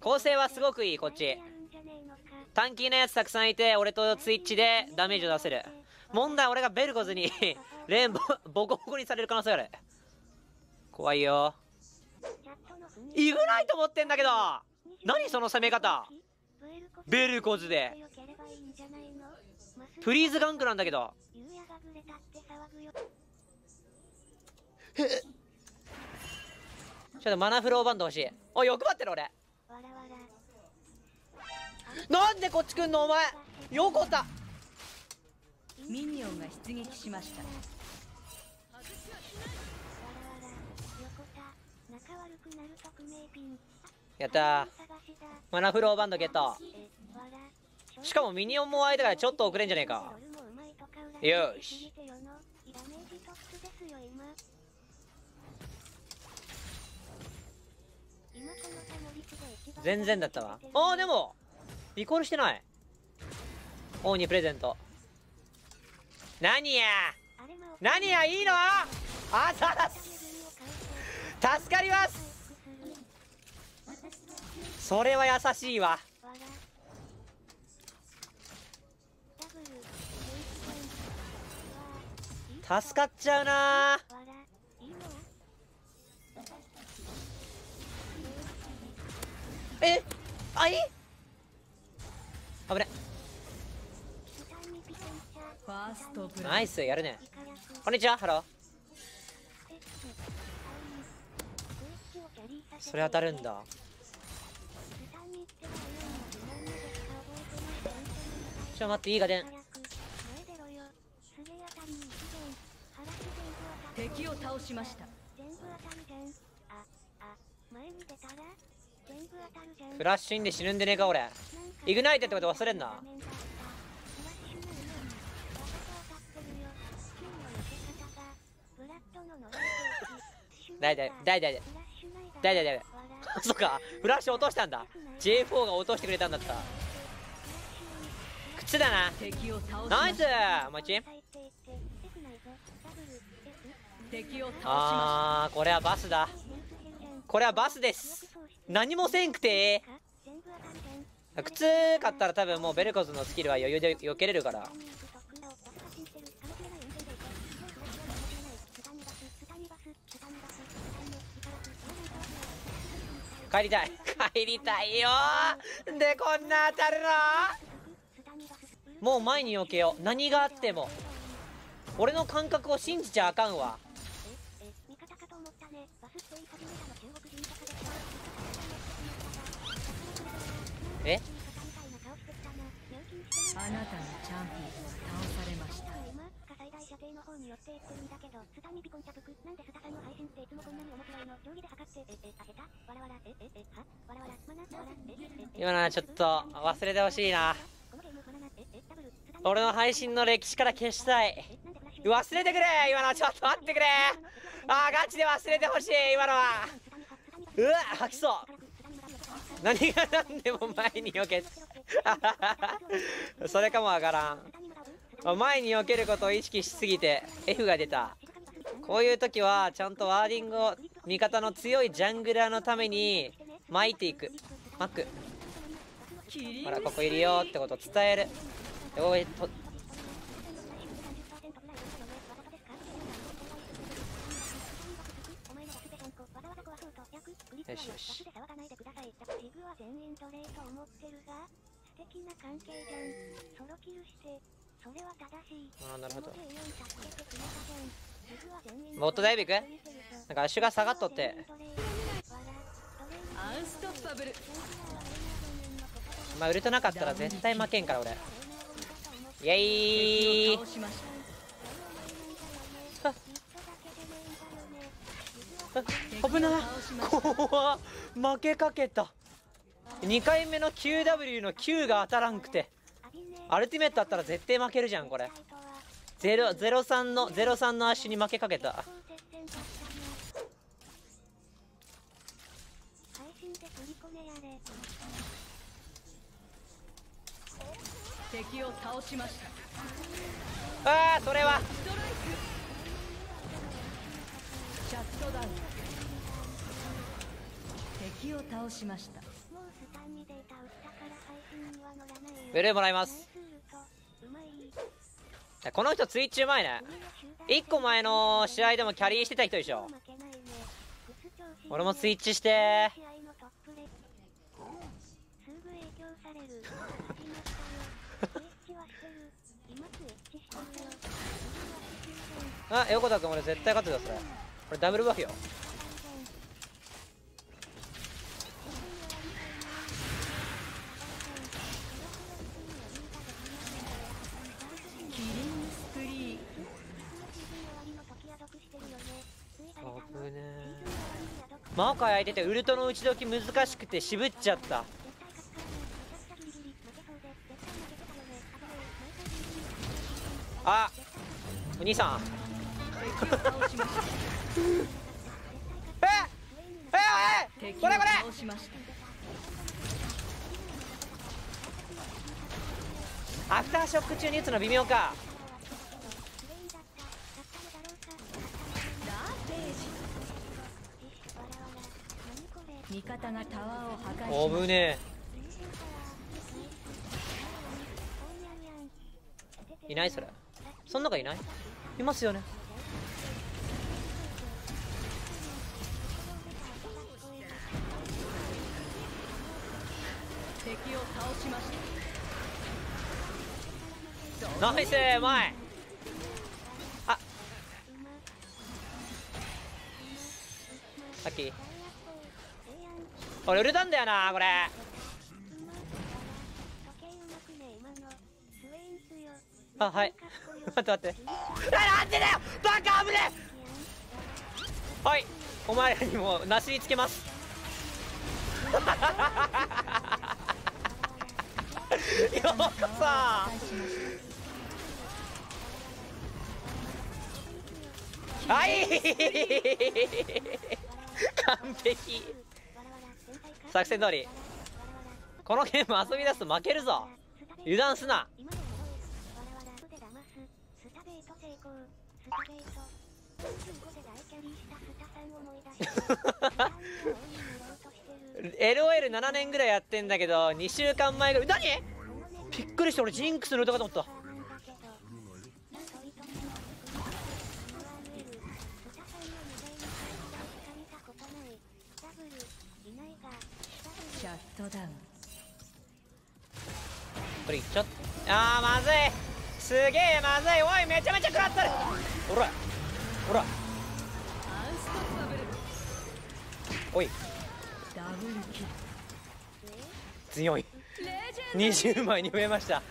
構成はすごくいい。こっち短期のやつたくさんいて、俺とツイッチでダメージを出せる。問題は俺がベルコズにレーンボコボコにされる可能性がある。怖いよ。イグナイト持ってんだけど、何その攻め方。ベルコズでフリーズガンクなんだけど。ちょっとマナフローバンド欲しい。おい、欲張ってる俺。なんでこっち来んのお前。横田ミニオンが出撃しました。やったー、マナフローバンドゲット。しかもミニオンも相手からちょっと遅れんじゃねえか。よし、全然だったわ。あー、でもリコールしてない。王にプレゼント。何や何や、いいの。あざだす、助かります。それは優しいわ。助かっちゃうなー。え、あい、危ね。ナイス、やるね。こんにちは、ハロー。それ当たるんだ。ちょっと待って、いいかでん。敵を倒しました。フラッシュインで死ぬんでねえか俺。イグナイトってこと忘れんな。だいそっか、フラッシュ落としたんだ。 J4 が落としてくれたんだった。靴だな。ナイス、お待ち。あー、これはバスだ。これはバスです。何もせんくて。靴買ったら多分もうベルコズのスキルは余裕で避けれるから。帰りたい帰りたいよー。でこんな当たるの。もう前に避けよう。何があっても俺の感覚を信じちゃあかんわ。え、あなたのチャンピオンが倒されました。今のはちょっと忘れてほしいな。俺の配信の歴史から消したい。忘れてくれ今のは。ちょっと待ってくれ。あー、ガチで忘れてほしい今のは。うわ、吐きそう。何が何でも前に避けそれかもわからん。前に避けることを意識しすぎて F が出た。こういう時はちゃんとワーディングを味方の強いジャングラーのために巻いていく。巻く、ほらここいるよってことを伝える。でこことよしよし。ああ、なるほど。ボットダイビングなんか足が下がっとって。まあウルトなかったら絶対負けんから俺。イエイ。危ない、怖っ。負けかけた。2回目の QW の Q が当たらんくて。アルティメットあったら絶対負けるじゃんこれ。03の足に負けかけた。敵を倒しました。ああ、それは敵を倒しました。ブルーもらいます。この人ツイッチうまいね。1個前の試合でもキャリーしてた人でしょ。俺もツイッチしてあ、横田君俺絶対勝ってた。それこれダブルバフよ。マオカ焼いててウルトの打ち解き難しくて渋っちゃった。あ、お兄さんえこれこれアフターショック中に打つの微妙か。味方がタワーを破壊しました。危ねえ。いないそれ。その中いない？いますよね。敵を倒しました。ナイスうまい。あ、さっき俺売れたんだよなこれ。あ、はい待って待ってなんでだよバカ。危ねえ。はい、お前らにもなしにつけますようこそ。はい完璧。作戦通り。このゲーム遊び出すと負けるぞ。油断すな。LOL7 年ぐらいやってんだけど2週間前ぐらい。何びっくりして俺ジンクスの歌かと思った。シャットダウンこれいっちゃった。あーまずい。すげえまずい。おいめちゃめちゃ食らってる。ほらほらおい強い20枚に増えました。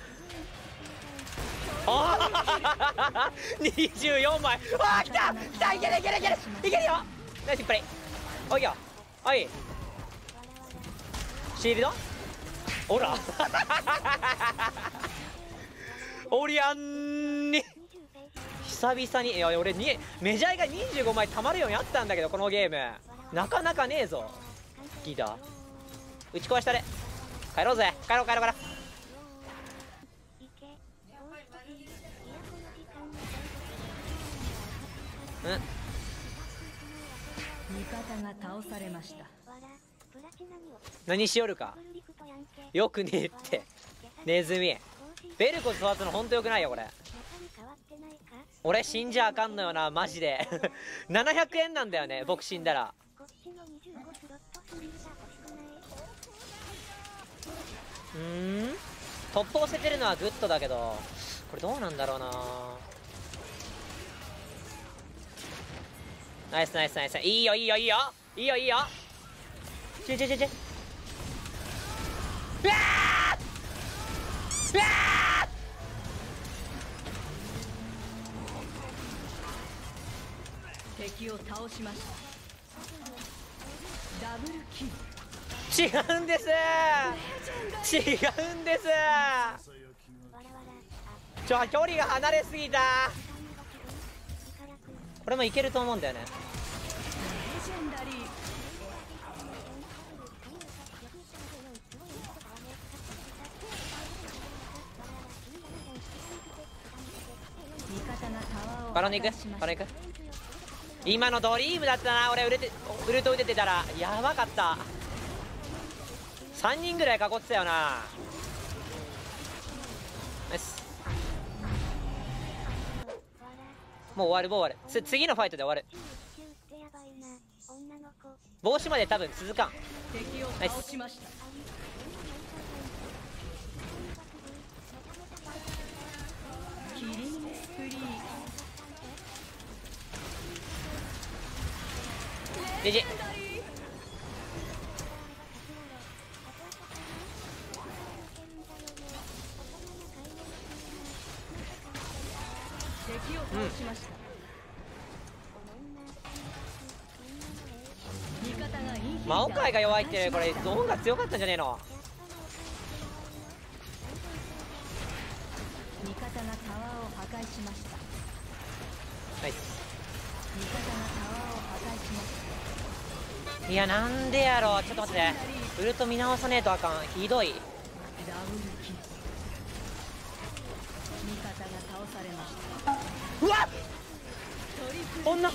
あ24枚。あー来た来た。いけるいけるいけるいけるよ。ナイス引っ張り。おいよおいシールド。オラオリアンに久々に。いや俺にメジャーが25枚たまるようになったんだけどこのゲームなかなかねえぞ。ギター打ち壊したれ。帰ろうぜ帰ろう帰ろう帰ろう。味方が倒されました。何しよるかよくねえってネズミ。ベルコ育つのほんとよくないよこれ。俺死んじゃあかんのよなマジで700円なんだよね僕死んだら。うん、トップ押せてるのはグッドだけどこれどうなんだろうな。ナイスナイスナイス。いいよいいよいいよいいよいいよ。敵を倒しました。ダブルキル。違うんです違うんです。距離が離れすぎた。これもいけると思うんだよね。バロンに行くバロンに行く。今のドリームだったな俺。ウルト打ててたらやばかった。3人ぐらい囲ってたよな。もう終わる、もう終わる。次のファイトで終わる。帽子まで多分続かん。ナイス。レジ魔王界が弱いってこれゾーンが強かったんじゃねえの。味方がタワーを破壊しました。はい、味方がタワーを破壊しました。いや、なんでやろう。ちょっと待ってね、ウルト見直さねえとあかん。ひどい。うわっ、女